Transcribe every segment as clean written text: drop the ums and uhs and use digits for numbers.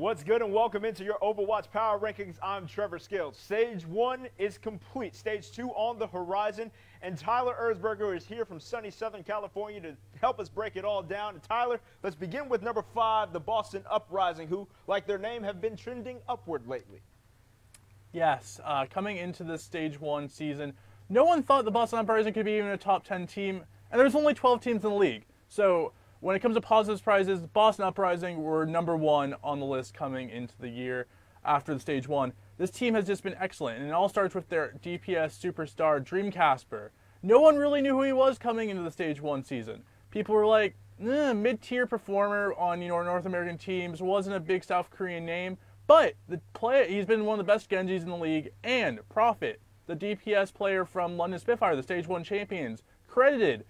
What's good and welcome into your Overwatch Power Rankings. I'm Trevor Skills. Stage 1 is complete. Stage 2 on the horizon. And Tyler Erzberger is here from sunny Southern California to help us break it all down. And Tyler, let's begin with number 5, the Boston Uprising, who, like their name, have been trending upward lately. Yes, coming into this Stage 1 season, no one thought the Boston Uprising could be even a top 10 team. And there's only 12 teams in the league. So when it comes to positive surprises, Boston Uprising were number 1 on the list coming into the year after the Stage 1. This team has just been excellent, and it all starts with their DPS superstar, Dream Casper. No one really knew who he was coming into the Stage 1 season. People were like, mid-tier performer on North American teams, wasn't a big South Korean name, but the player, he's been one of the best Genjis in the league, and Prophet, the DPS player from London Spitfire, the Stage 1 champions, credited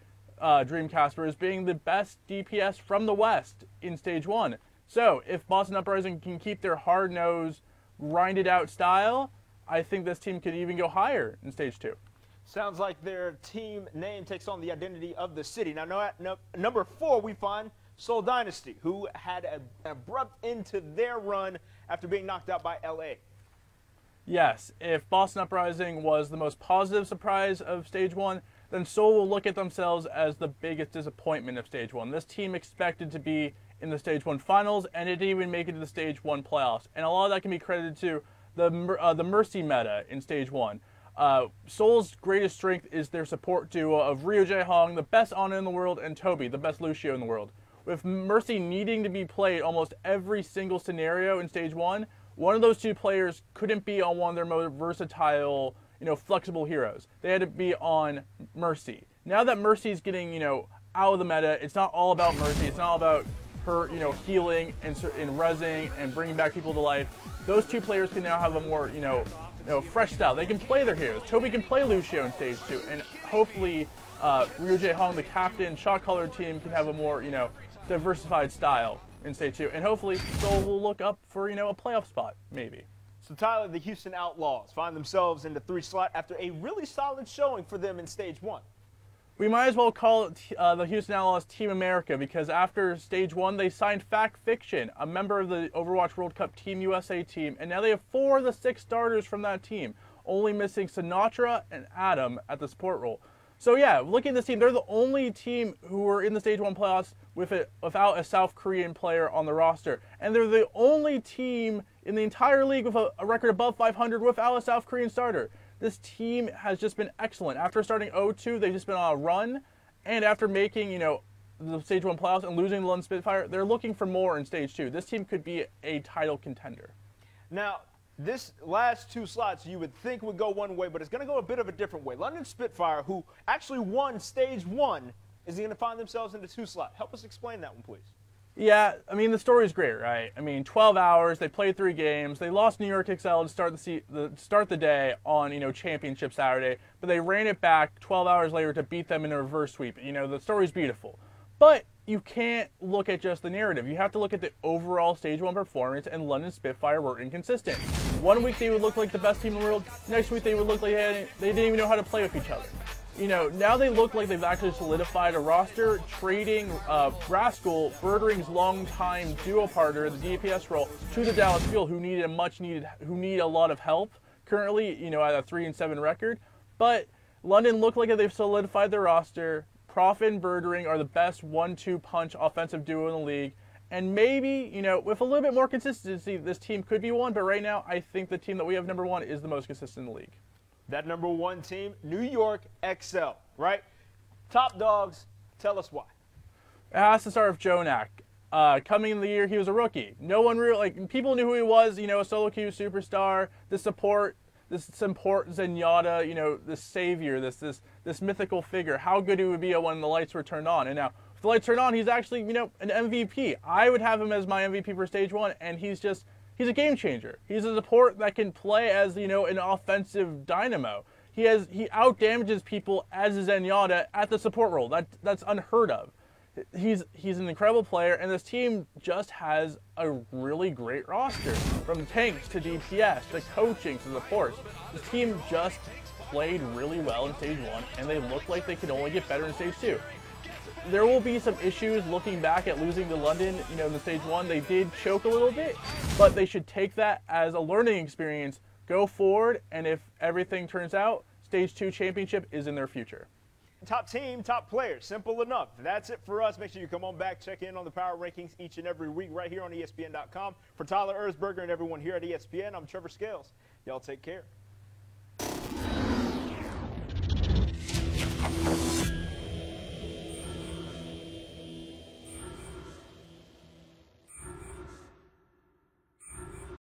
Dream Casper as being the best DPS from the West in Stage 1. So if Boston Uprising can keep their hard-nosed, grinded-out style, I think this team could even go higher in Stage 2. Sounds like their team name takes on the identity of the city. Now, number 4, we find Seoul Dynasty, who had an abrupt end to their run after being knocked out by LA. Yes, if Boston Uprising was the most positive surprise of Stage 1, then Seoul will look at themselves as the biggest disappointment of Stage 1. This team expected to be in the Stage 1 finals, and it didn't even make it to the Stage 1 playoffs. And a lot of that can be credited to the Mercy meta in Stage 1. Seoul's greatest strength is their support duo of Ryujehong, the best Ana in the world, and Toby, the best Lucio in the world. With Mercy needing to be played almost every single scenario in Stage 1, one of those two players couldn't be on one of their most versatile, flexible heroes. They had to be on Mercy. Now that Mercy's getting, out of the meta, it's not all about Mercy. It's not all about her, healing and rezzing and bringing back people to life. Those two players can now have a more, fresh style. They can play their heroes. Toby can play Lucio in Stage 2, and hopefully Ryujehong, the captain, shot caller team, can have a more, diversified style in Stage 2. And hopefully Seoul will look up for, a playoff spot, maybe. So Tyler, the Houston Outlaws find themselves in the 3 slot after a really solid showing for them in Stage 1. We might as well call it the Houston Outlaws Team America, because after Stage 1, they signed Fact Fiction, a member of the Overwatch World Cup Team USA team, and now they have 4 of the 6 starters from that team, only missing Sinatra and Adam at the support role. So yeah, looking at this team, they're the only team who were in the Stage 1 playoffs without a South Korean player on the roster. And they're the only team in the entire league with a record above 500 without a South Korean starter. This team has just been excellent. After starting 0-2, they've just been on a run. And after making, the Stage 1 playoffs and losing the London Spitfire, they're looking for more in Stage 2. This team could be a title contender. Now, this last 2 slots you would think would go one way, but it's going to go a bit of a different way. London Spitfire, who actually won Stage 1, is going to find themselves in the 2 slot. Help us explain that one, please. Yeah, I mean, the story's great, right? I mean, 12 hours, they played 3 games, they lost New York Excelsior to start the day on, Championship Saturday, but they ran it back 12 hours later to beat them in a reverse sweep. The story's beautiful. But you can't look at just the narrative. You have to look at the overall Stage 1 performance, and London Spitfire were inconsistent. One week they would look like the best team in the world, next week they would look like they didn't even know how to play with each other. Now they look like they've actually solidified a roster, trading Rascal, Birdring's longtime duo partner, the DPS role, to the Dallas Fuel, who need a lot of help currently, at a 3-7 record. But London look like they've solidified their roster. Prof and Birdring are the best 1-2 punch offensive duo in the league. And maybe, with a little bit more consistency, this team could be one. But right now, I think the team that we have number 1 is the most consistent in the league. That number 1 team, New York XL, right? Top dogs, tell us why. It has to start with Jonak. Coming in the year, he was a rookie. No one really, people knew who he was, a solo queue superstar, this support Zenyatta, this savior, this mythical figure, how good he would be when the lights were turned on. And now, if the lights turned on, he's actually, an MVP. I would have him as my MVP for Stage 1, and he's a game changer. He's a support that can play as, an offensive dynamo. He outdamages people as a Zenyatta at the support role. That's unheard of. He's an incredible player, and this team just has a really great roster. From tanks to DPS to coaching to supports. This team just played really well in Stage 1, and they look like they can only get better in Stage 2. there will be some issues looking back at losing to London, you know, in the stage one. They did choke a little bit, but they should take that as a learning experience, go forward, and if everything turns out, stage two championship is in their future. Top team, top players, simple enough. That's it for us. Make sure you come on back, check in on the power rankings each and every week right here on ESPN.com. For Tyler Erzberger and everyone here at ESPN, I'm Trevor Scales. Y'all take care.